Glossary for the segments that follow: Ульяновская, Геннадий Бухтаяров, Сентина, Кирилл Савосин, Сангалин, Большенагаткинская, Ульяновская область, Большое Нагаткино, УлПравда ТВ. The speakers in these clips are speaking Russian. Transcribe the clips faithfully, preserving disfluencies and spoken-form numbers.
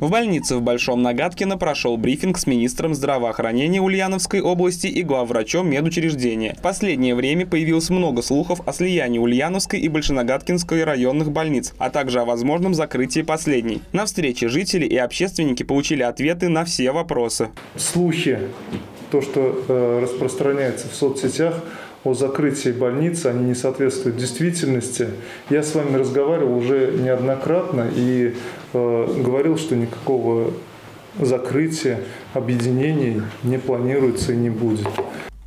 В больнице в Большом Нагаткино прошел брифинг с министром здравоохранения Ульяновской области и главврачом медучреждения. В последнее время появилось много слухов о слиянии Ульяновской и Большенагаткинской районных больниц, а также о возможном закрытии последней. На встрече жители и общественники получили ответы на все вопросы. Слухи, то, что распространяется в соцсетях, о закрытии больницы, они не соответствуют действительности. Я с вами разговаривал уже неоднократно и э, говорил, что никакого закрытия объединений не планируется и не будет.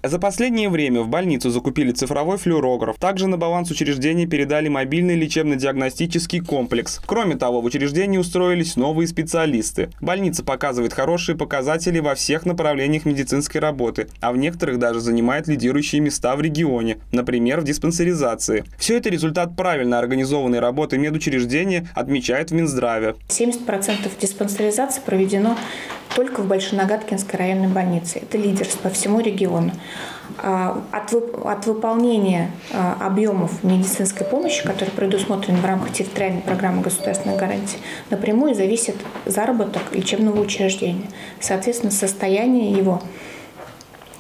За последнее время в больницу закупили цифровой флюорограф. Также на баланс учреждения передали мобильный лечебно-диагностический комплекс. Кроме того, в учреждении устроились новые специалисты. Больница показывает хорошие показатели во всех направлениях медицинской работы, а в некоторых даже занимает лидирующие места в регионе, например, в диспансеризации. Все это результат правильно организованной работы медучреждения, отмечает в Минздраве. семьдесят процентов диспансеризации проведено только в Большенагаткинской районной больнице. Это лидерство по всему региону. От, вып от выполнения объемов медицинской помощи, которые предусмотрены в рамках территориальной программы государственных гарантий, напрямую зависит заработок лечебного учреждения. Соответственно, состояние его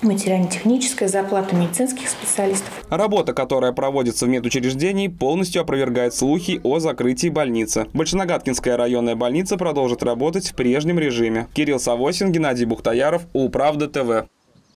материально-техническая, зарплата медицинских специалистов. Работа, которая проводится в медучреждении, полностью опровергает слухи о закрытии больницы. Большенагаткинская районная больница продолжит работать в прежнем режиме. Кирилл Савосин, Геннадий Бухтаяров, УлПравда ТВ.